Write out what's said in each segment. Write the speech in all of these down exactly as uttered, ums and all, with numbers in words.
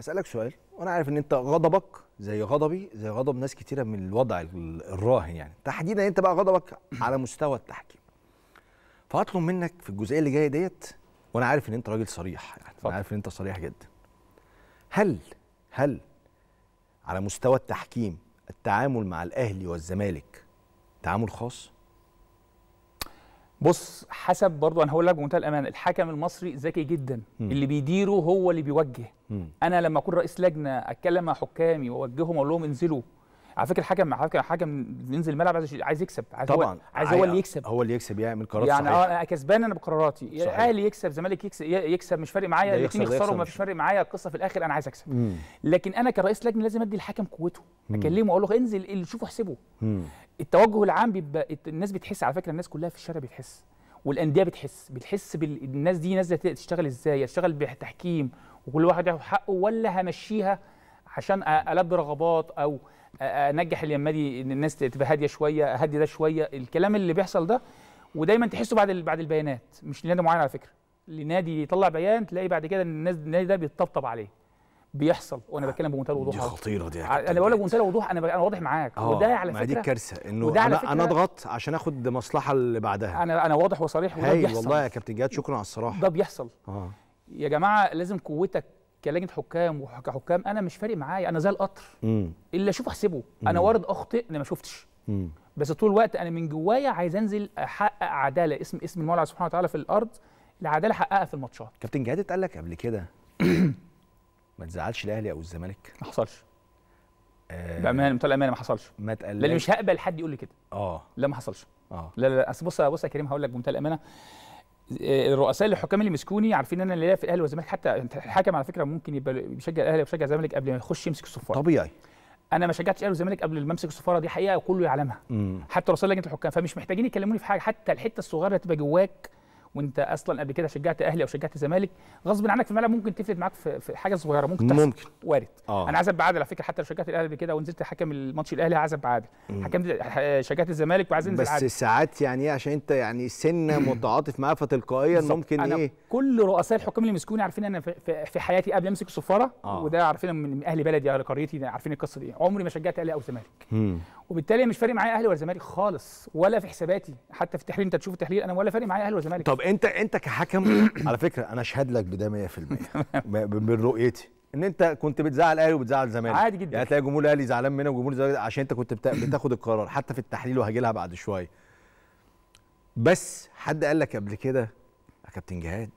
هسألك سؤال وانا عارف ان انت غضبك زي غضبي زي غضب ناس كتيره من الوضع الراهن، يعني تحديدا انت بقى غضبك على مستوى التحكيم. فهطلب منك في الجزئيه اللي جايه ديت، وانا عارف ان انت راجل صريح، يعني انا عارف ان انت صريح جدا. هل هل على مستوى التحكيم التعامل مع الاهلي والزمالك تعامل خاص؟ بص، حسب برضو انا هقول لك بمنتهى الامانه، الحكم المصري ذكي جدا، م. اللي بيديره هو اللي بيوجه. م. انا لما اكون رئيس لجنه اتكلم مع حكامي واوجههم واقول لهم انزلوا، على فكره الحكم على فكره الحكم بينزل الملعب عايز عايز يكسب، عايز طبعا هو عايز هو اللي يكسب، هو اللي يكسب يعمل قرارات يعني صحيحه. يعني انا كسبان انا بقراراتي، الاهلي يكسب زمالك يكسب يكسب مش فارق معايا، الاثنين يخسروا مش فارق معايا، القصه في الاخر انا عايز اكسب. م. لكن انا كرئيس لجنه لازم ادي الحكم قوته، اكلمه اقول له انزل اللي شوفه احسبه. م. التوجه العام بيبقى الناس بتحس، على فكره الناس كلها في الشارع بتحس، والانديه بتحس بتحس بالناس دي نازله تشتغل ازاي، اشتغل بتحكيم وكل واحد ياخد حقه، ولا همشيها عشان البي رغبات او انجح اليمه دي ان الناس تبقى هاديه شويه، اهدي ده شويه، الكلام اللي بيحصل ده. ودايما تحسه بعد بعد البيانات، مش لنادي معين على فكره، لنادي يطلع بيان تلاقي بعد كده الناس النادي ده بيتطبطب عليه، بيحصل. وانا بتكلم بمنتهى الوضوح، دي خطيره دي، انا بقول لك بمنتهى الوضوح، انا انا واضح معاك. وده على فكره دي الكارثه، انه انا اضغط عشان اخد مصلحه اللي بعدها. انا انا واضح وصريح، وده بيحصل والله يا كابتن جهاد، شكرا على الصراحه. ده بيحصل. اه يا جماعه، لازم قوتك كلجنه حكام وكحكام، انا مش فارق معايا، انا زي القطر، امم اللي اشوف احسبه. انا وارد اخطئ، انا ما شفتش، امم بس طول الوقت انا من جوايا عايز انزل احقق عداله، اسم اسم المولى سبحانه وتعالى في الارض، العداله حققها في الماتشات. كابتن جهاد اتقال لك قبل كده ما تزعلش الاهلي او الزمالك؟ ما حصلش آه بامانه، بمنتهى الامانه ما حصلش، ما اتقالش، لان مش هقبل حد يقول لي كده. اه لا ما حصلش. اه لا لا اصل بص بص يا كريم، هقول لك بمنتهى الامانه، الرؤساء الحكام اللي مسكوني عارفين ان انا ليا في الاهلي والزمالك، حتى الحكم على فكره ممكن يبقى بيشجع الاهلي وبيشجع الزمالك قبل ما يخش يمسك الصفاره، طبيعي. انا ما شجعتش الاهلي والزمالك قبل ما امسك الصفاره، دي حقيقه وكله يعلمها، مم. حتى رؤساء لجنه الحكام، فمش محتاجين يكلموني في حاجه، حتى الحته الصغيره هتبقى جواك وانت اصلا قبل كده شجعت اهلي او شجعت زمالك، غصب عنك في الملعب ممكن تفلت معاك في حاجه صغيره، ممكن تحصل، ممكن وارد. آه. انا عازب بعادل على فكره، حتى لو شجعت الاهلي قبل كده ونزلت حكم الماتش الاهلي عازب بعادل، حكمت شجعت الزمالك وعايز انزل عادل، بس ساعات يعني ايه، عشان انت يعني سنه متعاطف معاه فتلقائيا ممكن أنا ايه. كل رؤساء الحكام اللي مسكوني عارفين انا في حياتي قبل امسك الصفاره، آه. وده عارفين من اهل بلدي او قريتي، عارفين القصه دي، عمري ما شجعت اهلي او زمالك، وبالتالي مش فارق معايا اهلي ولا زمالك خالص، ولا في حساباتي، حتى في التحليل انت تشوف التحليل انا ولا فارق معايا اهلي ولا زمالك. طب انت انت كحكم على فكره انا اشهد لك بده مية في المية من رؤيتي ان انت كنت بتزعل اهلي وبتزعل زمالك عادي جدا، يعني هتلاقي جمهور الاهلي زعلان منك وجمهور الزمالك، عشان انت كنت بتاخد القرار حتى في التحليل، وهاجي لها بعد شويه. بس حد قال لك قبل كده يا كابتن جهاد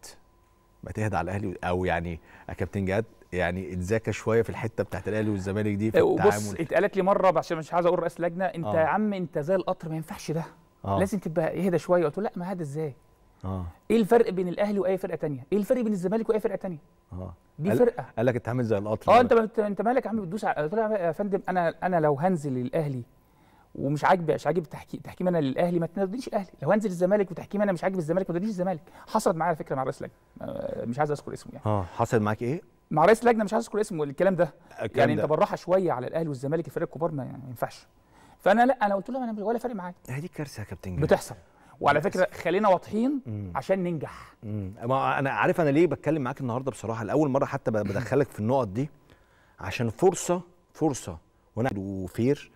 ما تهدى على الاهلي، او يعني يا كابتن جهاد يعني اتذاكى شويه في الحته بتاعت الاهلي والزمالك دي في التعامل؟ بص اتقالت لي مره، عشان مش عايز اقول رئيس لجنه، انت آه. يا عم انت زي القطر ما ينفعش ده، آه. لازم تبقى اهدى شويه. قلت له لا ما هدى ازاي؟ اه ايه الفرق بين الاهلي واي فرقه ثانيه؟ ايه الفرق بين الزمالك واي فرقه ثانيه؟ اه دي فرقه. قال لك انت عامل زي القطر. اه انت بت... انت مالك يا عم بتدوس على. قلت له يا فندم انا انا لو هنزل للاهلي ومش عاجبي مش عاجب التحكيم تحكيم انا للاهلي ما تناديش الاهلي، لو هنزل الزمالك وتحكيم انا مش عاجب الزمالك ما تناديش الزمالك. حصلت معايا على فكره مع رئيس لجنه مش عايز اذكر اسمه يعني. اه حصل معاك ايه؟ مع رئيس لجنه مش عايز اذكر اسمه الكلام ده، يعني ده. انت بالراحه شويه على الاهلي والزمالك الفريق الكبار ما يعني ينفعش. فانا لا انا قلت له انا ولا فارق معايا. هي دي كارثه يا كابتن جهاد بتحصل، وعلى فكره خلينا واضحين عشان ننجح. امم انا عارف انا ليه بتكلم معاك النهارده بصراحه، لاول مره حتى بدخلك في النقط دي، عشان فرصه فرصه وانا وفير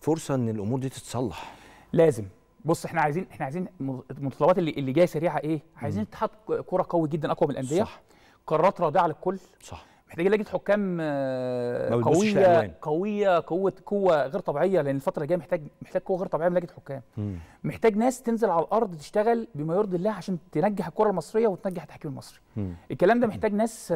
فرصه ان الامور دي تتصلح. لازم بص احنا عايزين احنا عايزين المتطلبات اللي اللي جايه سريعه ايه؟ عايزين اتحاد كوره قوي جدا اقوى من الانديه، صح، قرارات رادعه للكل، صح، محتاجين لجنه حكام قويه قويه قوه قوه غير طبيعيه، لان الفتره الجايه محتاج محتاج قوه غير طبيعيه من لجنه حكام، مم. محتاج ناس تنزل على الارض تشتغل بما يرضي الله عشان تنجح الكره المصريه وتنجح التحكيم المصري. مم. الكلام ده محتاج ناس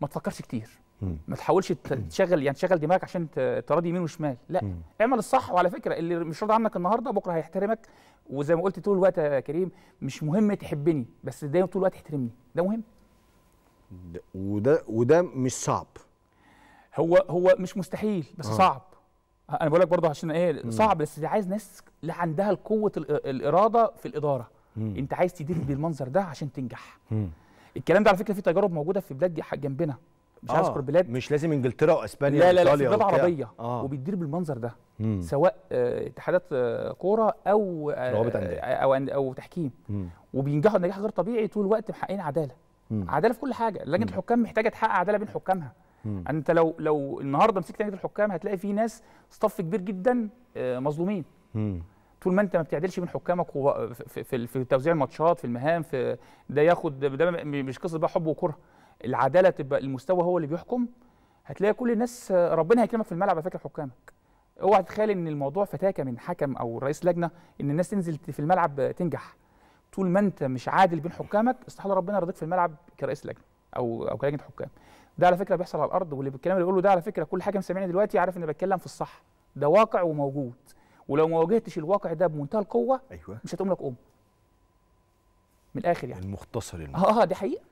ما تفكرش كتير، مم. ما تحاولش تشغل يعني تشغل دماغك عشان تراضي يمين وشمال، لا، مم. اعمل الصح. وعلى فكره اللي مش راضي عنك النهارده بكره هيحترمك، وزي ما قلت طول الوقت يا كريم مش مهم تحبني، بس دايما طول الوقت احترمني، ده مهم. وده وده مش صعب، هو هو مش مستحيل بس آه. صعب. انا بقول لك برضه عشان ايه صعب، بس دي عايز ناس عندها القوه الاراده في الاداره، مم. انت عايز تدير بالمنظر ده عشان تنجح. مم. الكلام ده على فكره في تجارب موجوده في بلاد جنبنا، مش هذكر آه. بلاد مش لازم انجلترا واسبانيا لا لا لا في بلاد عربيه آه. وبتدير بالمنظر ده، مم. سواء اتحادات كوره او روابط انديه او او تحكيم، مم. وبينجحوا نجاح غير طبيعي، طول الوقت محققين عداله، عداله في كل حاجه. لجنه الحكام محتاجه تحقق عداله بين حكامها، يعني انت لو لو النهارده مسكت لجنه الحكام هتلاقي في ناس صف كبير جدا مظلومين. مم. طول ما انت ما بتعدلش من حكامك في, في, في توزيع الماتشات، في المهام، في ده ياخد ده، مش قصه بقى حب وكره، العداله تبقى المستوى هو اللي بيحكم، هتلاقي كل الناس ربنا هيكرمك في الملعب على فكره حكامك. اوعى تتخيل ان الموضوع فتاكه من حكم او رئيس لجنه ان الناس تنزل في الملعب تنجح. طول ما انت مش عادل بين حكامك استحاله ربنا يرضيك في الملعب كرئيس لجنه او او كلجنه حكام. ده على فكره بيحصل على الارض، واللي بالكلام اللي بقوله ده على فكره كل حاجه سامعني دلوقتي عارف ان بتكلم في الصح، ده واقع وموجود، ولو ما واجهتش الواقع ده بمنتهى القوه أيوة. مش هتقوم لك قوم. من الاخر يعني المختصر المختصر. اه دي حقيقه.